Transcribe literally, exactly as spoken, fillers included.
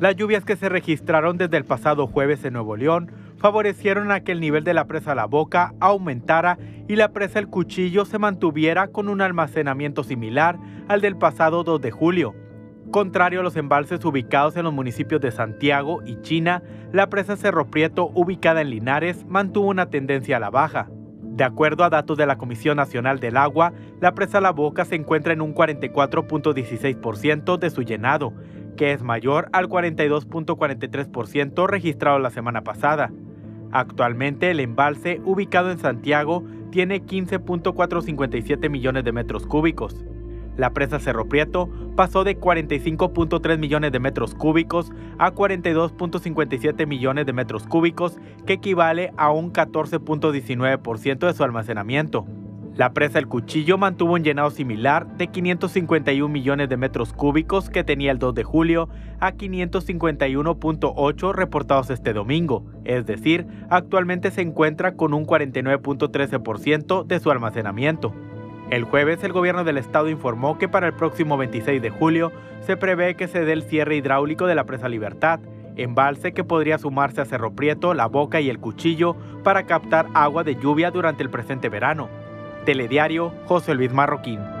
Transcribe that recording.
Las lluvias que se registraron desde el pasado jueves en Nuevo León favorecieron a que el nivel de la presa La Boca aumentara y la presa El Cuchillo se mantuviera con un almacenamiento similar al del pasado dos de julio. Contrario a los embalses ubicados en los municipios de Santiago y China, la presa Cerro Prieto, ubicada en Linares, mantuvo una tendencia a la baja. De acuerdo a datos de la Comisión Nacional del Agua, la presa La Boca se encuentra en un cuarenta y cuatro punto dieciséis por ciento de su llenado, que es mayor al cuarenta y dos punto cuarenta y tres por ciento registrado la semana pasada. Actualmente, el embalse, ubicado en Santiago, tiene quince punto cuatrocientos cincuenta y siete millones de metros cúbicos. La presa Cerro Prieto pasó de cuarenta y cinco punto tres millones de metros cúbicos a cuarenta y dos punto cincuenta y siete millones de metros cúbicos, que equivale a un catorce punto diecinueve por ciento de su almacenamiento. La presa El Cuchillo mantuvo un llenado similar de quinientos cincuenta y un millones de metros cúbicos que tenía el dos de julio a quinientos cincuenta y uno punto ocho reportados este domingo, es decir, actualmente se encuentra con un cuarenta y nueve punto trece por ciento de su almacenamiento. El jueves, el gobierno del estado informó que para el próximo veintiséis de julio se prevé que se dé el cierre hidráulico de la presa Libertad, embalse que podría sumarse a Cerro Prieto, La Boca y El Cuchillo para captar agua de lluvia durante el presente verano. Telediario, José Luis Marroquín.